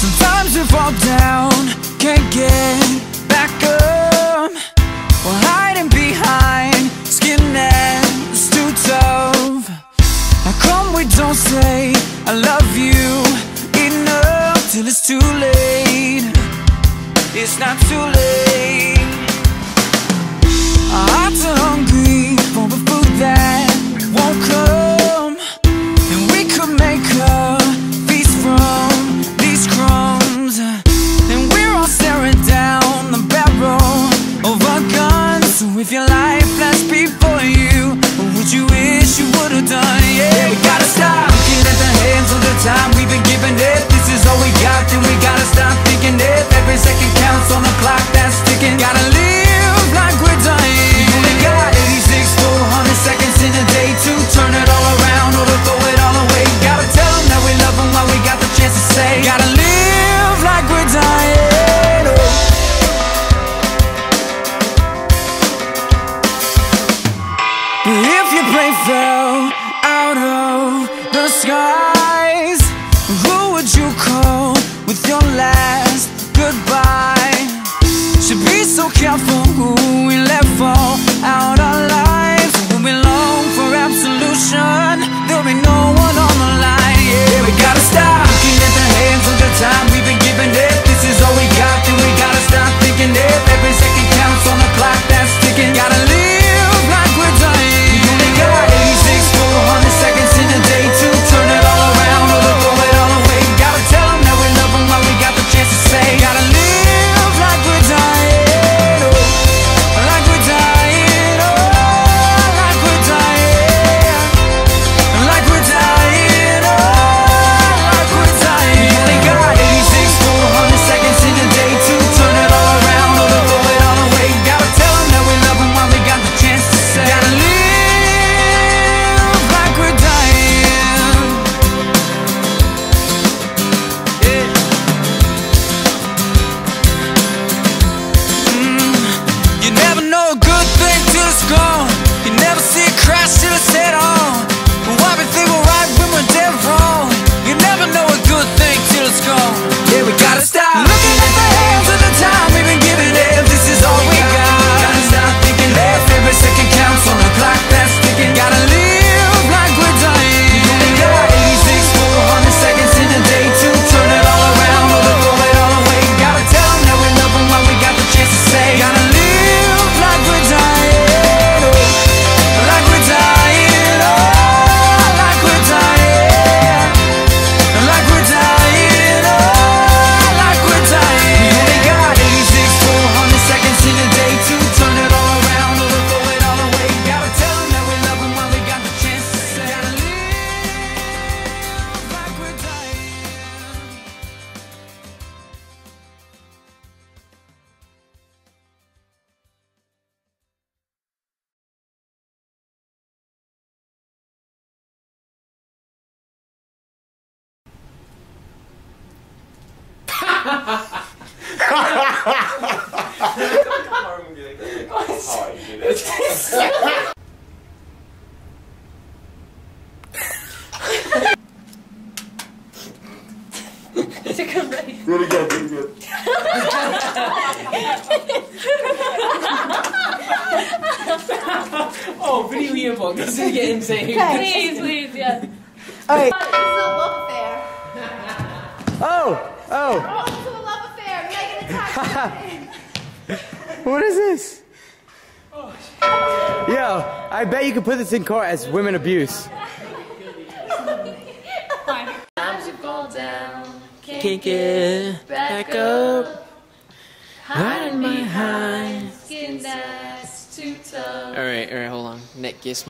Sometimes you fall down, can't get back up, while hiding behind skin that's too tough. How come we don't say I love you enough till it's too late? It's not too late. Our hearts are hungry for the food that won't come, and we could make a feast from these crumbs. And we're all staring down the barrel of our guns. So if your life flashed before you, what would you wish you would have done? Yeah, we gotta stop looking at the hands of the time we've been given. If this is all we got, then we gotta stop thinking. If every second counts on the clock that's ticking, gotta live like we're dying. We only got 86 400 seconds in a day to turn it all around or to throw it all away. Gotta tell them that we love them while we got the chance to say, gotta live like we're dying. Oh. But if your prey fell out of the skies, who would you call with your last goodbye? Should be so careful who we let fall out our lives. When we long for absolution, there'll be no one on the line. Yeah, we gotta stop looking at the hands of the time we've been given. If this is all we got, then we gotta stop thinking. If every second counts on the clock that's ticking, gotta live like we're dying. We only got 86 400 seconds in a day to turn it all around or to throw it all away. Gotta tell them that we love them while we got the chance to say, gotta live like we're dying. Put this in court as women abuse. Sometimes you fall down, can't get back up, hiding behind skin that's too tough. Alright, hold on. Neck kiss.